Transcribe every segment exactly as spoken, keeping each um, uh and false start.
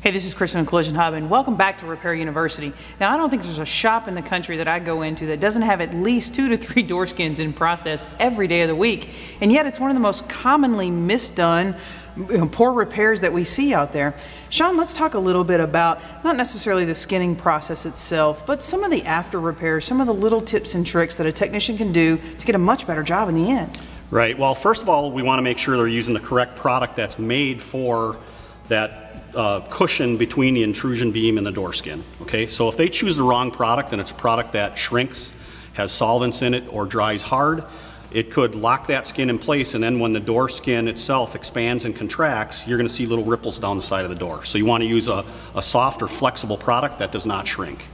Hey, this is Chris in Collision Hub, and welcome back to Repair University. Now, I don't think there's a shop in the country that I go into that doesn't have at least two to three door skins in process every day of the week, and yet it's one of the most commonly misdone, poor repairs that we see out there. Sean, let's talk a little bit about not necessarily the skinning process itself, but some of the after repairs, some of the little tips and tricks that a technician can do to get a much better job in the end. Right. Well, first of all, we want to make sure they're using the correct product that's made for that Uh, cushion between the intrusion beam and the door skin. Okay, so if they choose the wrong product and it's a product that shrinks, has solvents in it, or dries hard, it could lock that skin in place, and then when the door skin itself expands and contracts, you're going to see little ripples down the side of the door. So you want to use a, a soft or flexible product that does not shrink.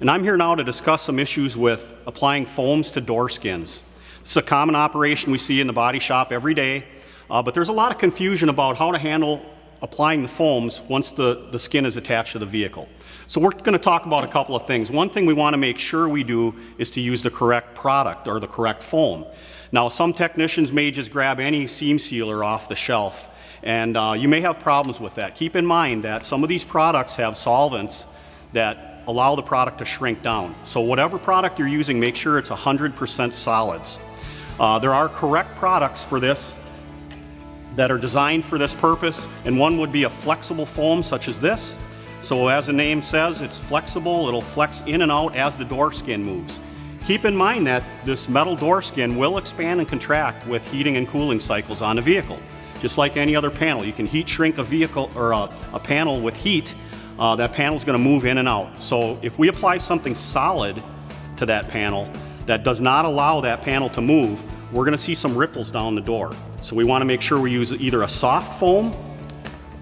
And I'm here now to discuss some issues with applying foams to door skins. It's a common operation we see in the body shop every day, uh, but there's a lot of confusion about how to handle applying the foams once the, the skin is attached to the vehicle. So we're going to talk about a couple of things. One thing we want to make sure we do is to use the correct product or the correct foam. Now, some technicians may just grab any seam sealer off the shelf, and uh, you may have problems with that. Keep in mind that some of these products have solvents that allow the product to shrink down. So whatever product you're using, make sure it's one hundred percent solids. Uh, there are correct products for this that are designed for this purpose, and one would be a flexible foam such as this. So as the name says, it's flexible, it'll flex in and out as the door skin moves. Keep in mind that this metal door skin will expand and contract with heating and cooling cycles on a vehicle. Just like any other panel, you can heat shrink a vehicle or a, a panel with heat, uh, that panel's going to move in and out. So if we apply something solid to that panel, that does not allow that panel to move, we're going to see some ripples down the door. So we want to make sure we use either a soft foam,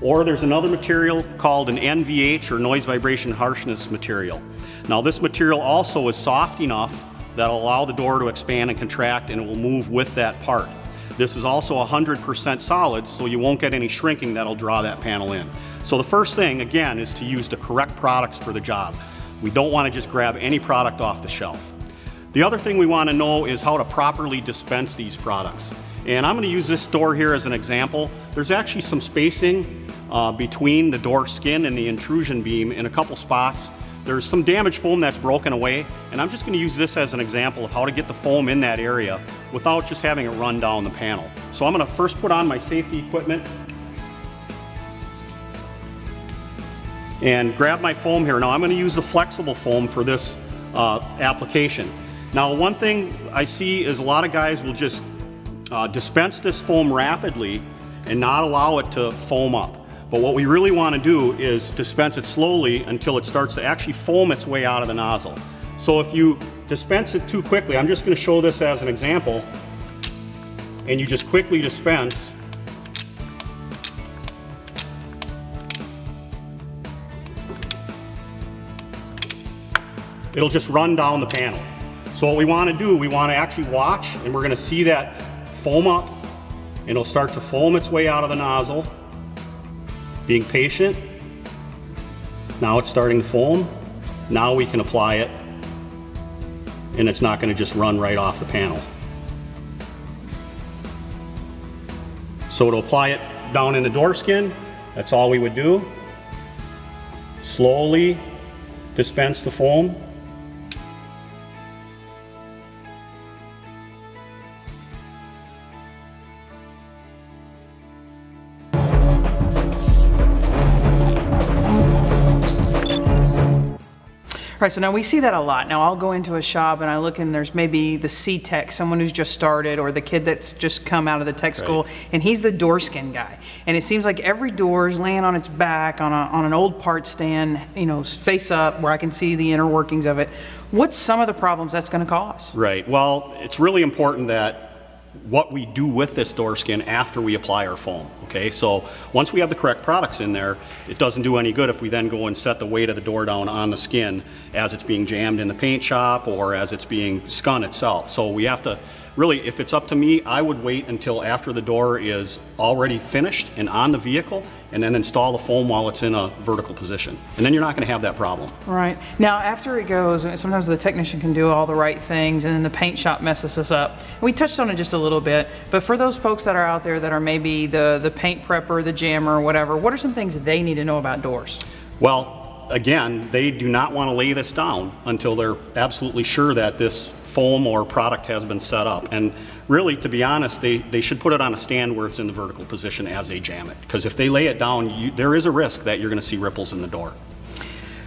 or there's another material called an N V H, or noise vibration harshness material. Now, this material also is soft enough that will allow the door to expand and contract, and it will move with that part. This is also one hundred percent solid, so you won't get any shrinking that'll draw that panel in. So the first thing, again, is to use the correct products for the job. We don't want to just grab any product off the shelf. The other thing we want to know is how to properly dispense these products. And I'm going to use this door here as an example. There's actually some spacing uh, between the door skin and the intrusion beam in a couple spots. There's some damaged foam that's broken away, and I'm just going to use this as an example of how to get the foam in that area without just having it run down the panel. So I'm going to first put on my safety equipment and grab my foam here. Now, I'm going to use the flexible foam for this uh, application. Now, one thing I see is a lot of guys will just uh, dispense this foam rapidly and not allow it to foam up. But what we really want to do is dispense it slowly until it starts to actually foam its way out of the nozzle. So if you dispense it too quickly, I'm just going to show this as an example, and you just quickly dispense, it'll just run down the panel. So what we want to do, we want to actually watch, and we're going to see that foam up, and it'll start to foam its way out of the nozzle. Being patient, now it's starting to foam. Now we can apply it, and it's not going to just run right off the panel. So to apply it down in the door skin, that's all we would do. Slowly dispense the foam. All right, so now we see that a lot. Now, I'll go into a shop and I look, and there's maybe the C-Tech, someone who's just started, or the kid that's just come out of the tech school, right, and he's the door skin guy. And it seems like every door is laying on its back on, a, on an old part stand, you know, face up, where I can see the inner workings of it. What's some of the problems that's going to cause? Right. Well, it's really important that what we do with this door skin after we apply our foam, okay? So once we have the correct products in there, it doesn't do any good if we then go and set the weight of the door down on the skin as it's being jammed in the paint shop or as it's being skun itself. So we have to, really, if it's up to me, I would wait until after the door is already finished and on the vehicle, and then install the foam while it's in a vertical position. And then you're not gonna have that problem. Right. Now, after it goes, sometimes the technician can do all the right things, and then the paint shop messes us up. We touched on it just a little bit, but for those folks that are out there that are maybe the, the paint prepper, the jammer, whatever, what are some things that they need to know about doors? Well, again, they do not wanna lay this down until they're absolutely sure that this foam or product has been set up, and really, to be honest, they, they should put it on a stand where it's in the vertical position as they jam it, because if they lay it down, you, there is a risk that you're going to see ripples in the door.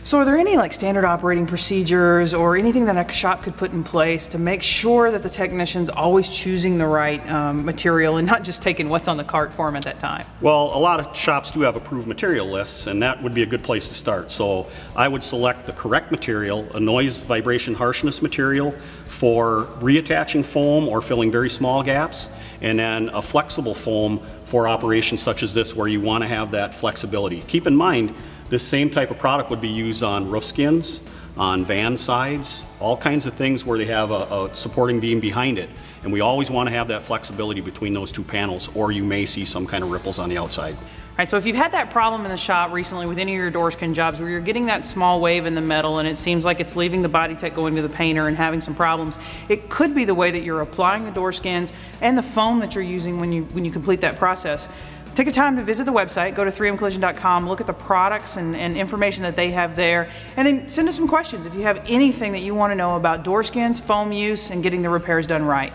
So are there any like standard operating procedures or anything that a shop could put in place to make sure that the technician's always choosing the right um, material and not just taking what's on the cart for them at that time? Well, a lot of shops do have approved material lists, and that would be a good place to start. So I would select the correct material, a noise, vibration, harshness material for reattaching foam or filling very small gaps, and then a flexible foam for operations such as this where you want to have that flexibility. Keep in mind, this same type of product would be used on roof skins, on van sides, all kinds of things where they have a, a supporting beam behind it. And we always want to have that flexibility between those two panels, or you may see some kind of ripples on the outside. All right, so if you've had that problem in the shop recently with any of your door skin jobs where you're getting that small wave in the metal and it seems like it's leaving the body tech going to the painter and having some problems, it could be the way that you're applying the door skins and the foam that you're using when you, when you complete that process. Take the time to visit the website, go to three m collision dot com, look at the products and, and information that they have there, and then send us some questions if you have anything that you want to know about door skins, foam use, and getting the repairs done right.